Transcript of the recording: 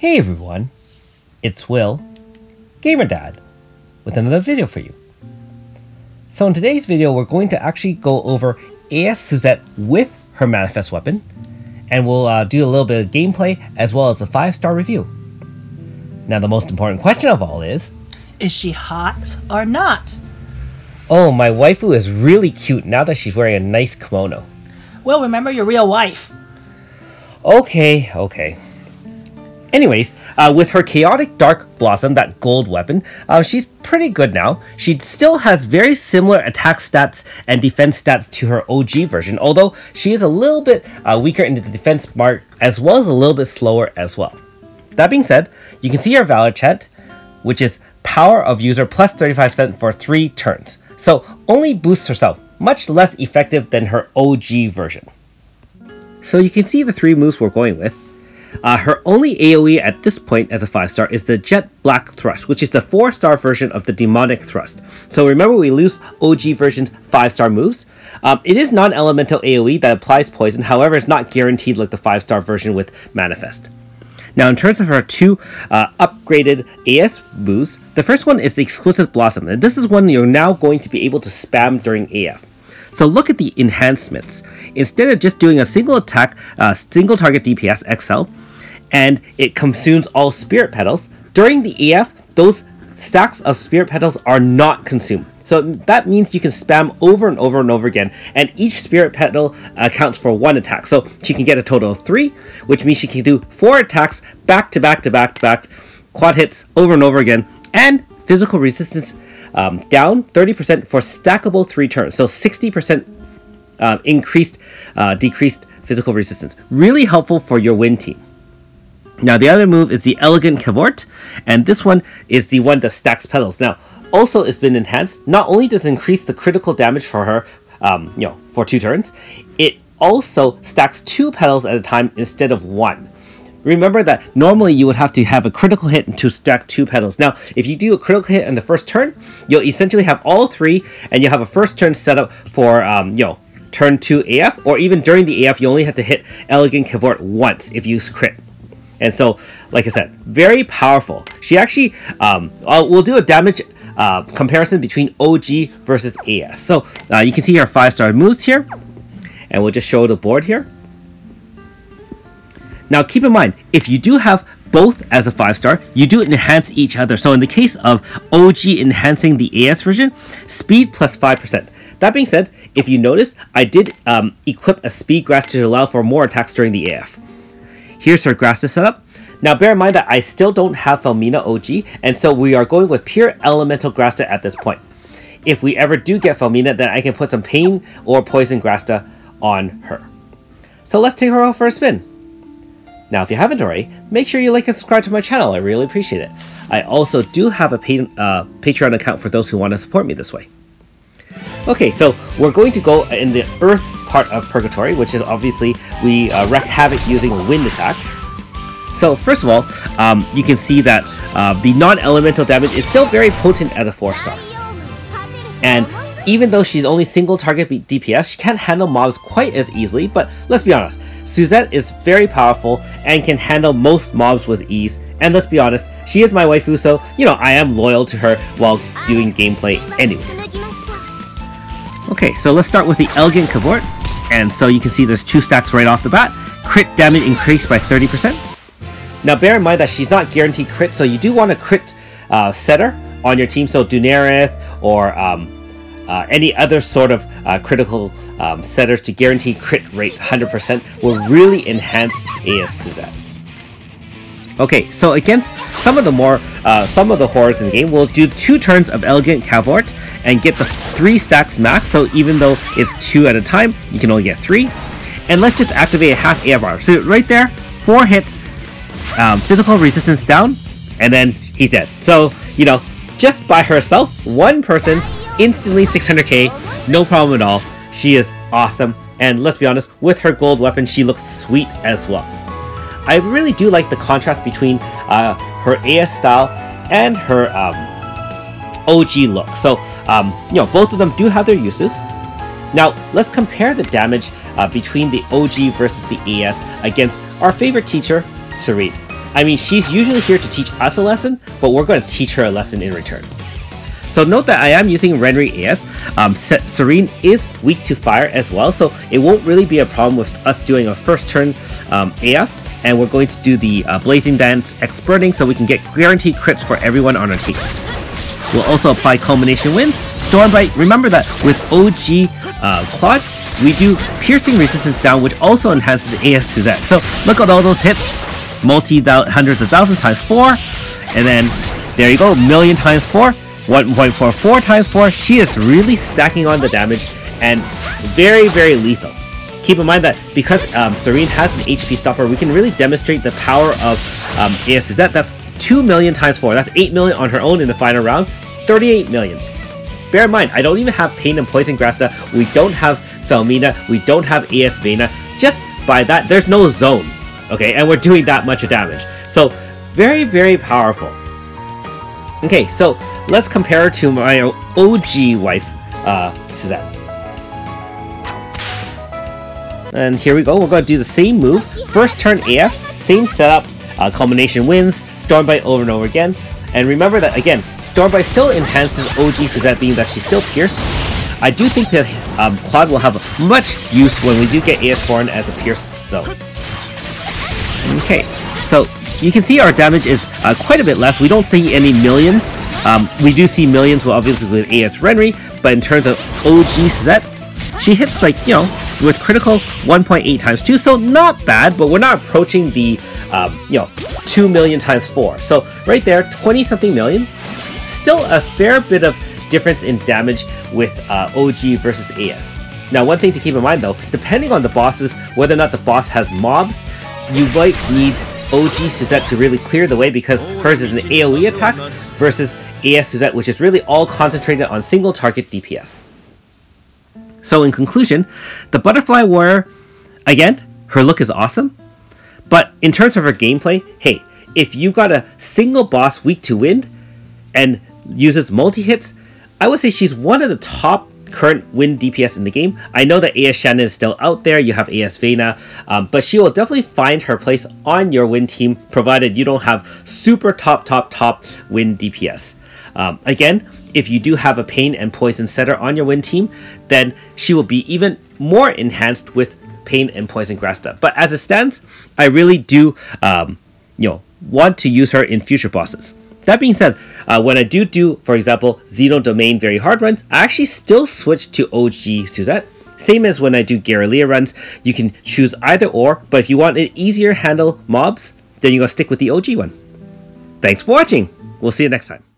Hey everyone, it's Will, Gamer Dad, with another video for you. So in today's video, we're going to actually go over AS Suzette with her Manifest Weapon, and we'll do a little bit of gameplay as well as a 5-star review. Now the most important question of all is she hot or not? Oh, my waifu is really cute now that she's wearing a nice kimono. Will, remember your real wife. Okay. Anyways, with her Chaotic Dark Blossom, that gold weapon, she's pretty good now. She still has very similar attack stats and defense stats to her OG version, although she is a little bit weaker in the defense part, as well as a little bit slower as well. That being said, you can see her Valorchant, which is power of user plus 35% for 3 turns, so only boosts herself, much less effective than her OG version. So you can see the 3 moves we're going with. Her only AoE at this point as a 5-star is the Jet Black Thrust, which is the 4-star version of the Demonic Thrust. So remember, we lose OG version's 5-star moves. It is non-elemental AoE that applies poison, however it's not guaranteed like the 5-star version with Manifest. Now in terms of her 2 upgraded AS moves, the first one is the Exclusive Blossom, and this is one you're now going to be able to spam during AF. So look at the enhancements. Instead of just doing a single attack, single target DPS XL, and it consumes all spirit petals, during the AF, those stacks of spirit petals are not consumed. So that means you can spam over and over and over again, and each spirit petal accounts for 1 attack. So she can get a total of 3, which means she can do 4 attacks back to back to back to back, quad hits over and over again, and physical resistance down 30% for stackable 3 turns. So 60% decreased physical resistance. Really helpful for your win team. Now the other move is the Elegant Cavort, and this one is the one that stacks petals. Now also it's been enhanced. Not only does it increase the critical damage for her, for 2 turns, it also stacks 2 petals at a time instead of 1. Remember that normally you would have to have a critical hit to stack 2 petals. Now if you do a critical hit on the first turn, you'll essentially have all 3, and you'll have a first turn set up for turn 2 AF, or even during the AF you only have to hit Elegant Cavort once if you crit. And so, like I said, very powerful. She actually, we'll do a damage comparison between OG versus AS. So you can see her 5-star moves here, and we'll just show the board here. Now keep in mind, if you do have both as a 5-star, you do enhance each other. So in the case of OG enhancing the AS version, speed plus 5%. That being said, if you notice, I did equip a speed Grasta to allow for more attacks during the AF. Here's her Grasta setup. Now bear in mind that I still don't have Felmina OG, and so we are going with pure elemental Grasta at this point. If we ever do get Felmina, then I can put some pain or poison Grasta on her. So let's take her out for a spin. Now if you haven't already, make sure you like and subscribe to my channel, I really appreciate it. I also do have a Patreon account for those who want to support me this way. Okay, so we're going to go in the earth part of Purgatory, which is obviously we wreak havoc using wind attack. So first of all, you can see that the non-elemental damage is still very potent at a 4-star. And even though she's only single target DPS, she can't handle mobs quite as easily, but let's be honest, Suzette is very powerful and can handle most mobs with ease, and let's be honest, she is my waifu, so I am loyal to her while doing gameplay anyways. Okay, so let's start with the Elegant Cavort. And so you can see there's 2 stacks right off the bat. Crit damage increased by 30%. Now bear in mind that she's not guaranteed crit, so you do want a crit setter on your team. So Dunereth or any other sort of critical setters to guarantee crit rate 100% will really enhance AS Suzette. Okay, so against some of the horrors in the game, we'll do 2 turns of Elegant Cavort and get the 3 stacks max, so even though it's 2 at a time, you can only get 3. And let's just activate a half AR. So right there, 4 hits, physical resistance down, and then he's dead. So, just by herself, 1 person, instantly 600k, no problem at all. She is awesome, and let's be honest, with her gold weapon, she looks sweet as well. I really do like the contrast between her AS style and her OG look. So, both of them do have their uses. Now, let's compare the damage between the OG versus the AS against our favorite teacher, Serene. I mean, she's usually here to teach us a lesson, but we're going to teach her a lesson in return. So note that I am using Renry AS. Serene is weak to fire as well, so it won't really be a problem with us doing a first turn AF. And we're going to do the Blazing Dance Experting so we can get guaranteed crits for everyone on our team. We'll also apply Culmination Winds, Storm Bite. Remember that with OG Quad, we do Piercing Resistance down, which also enhances AS Suzette. So look at all those hits, multi hundreds of thousands times 4, and then there you go, million times 4, 1.44 times 4. She is really stacking on the damage and very, very lethal. Keep in mind that because Serene has an HP stopper, we can really demonstrate the power of AS Suzette. That's 2 million times 4. That's 8 million on her own in the final round. 38 million. Bear in mind, I don't even have Pain and Poison Grasta. We don't have Felmina. We don't have AS Vena. Just by that, there's no zone. Okay, and we're doing that much of damage. So, very, very powerful. Okay, so let's compare her to my OG wife, Suzette. And here we go, we're going to do the same move. First turn AF, same setup, Culmination Wins, Storm Bite over and over again. And remember that, again, Storm Bite still enhances OG Suzette, being that she's still pierced. I do think that Quad will have much use when we do get AS Foreign as a pierce zone. Okay, so you can see our damage is quite a bit less. We don't see any millions. We do see millions, well, obviously with AS Renry, but in terms of OG Suzette, she hits, like, you know, with critical 1.8 times 2, so not bad, but we're not approaching the, you know, 2 million times 4. So right there, 20-something million. Still a fair bit of difference in damage with OG versus AS. Now, one thing to keep in mind, though, depending on the bosses, whether or not the boss has mobs, you might need OG Suzette to really clear the way because hers is an AoE attack versus AS Suzette, which is really all concentrated on single target DPS. So in conclusion, the Butterfly Warrior, again, her look is awesome, but in terms of her gameplay, hey, if you got a single boss weak to wind and uses multi-hits, I would say she's one of the top current wind DPS in the game. I know that AS Shannon is still out there, you have AS Vena, but she will definitely find her place on your wind team, provided you don't have super top wind DPS. Again, if you do have a Pain and Poison setter on your win team, then she will be even more enhanced with Pain and Poison Grasta. But as it stands, I really do you know, want to use her in future bosses. That being said, when I do, for example, Xeno Domain very hard runs, I actually still switch to OG Suzette. Same as when I do Guerrilla runs, you can choose either or, but if you want an easier handle mobs, then you're going to stick with the OG one. Thanks for watching! We'll see you next time.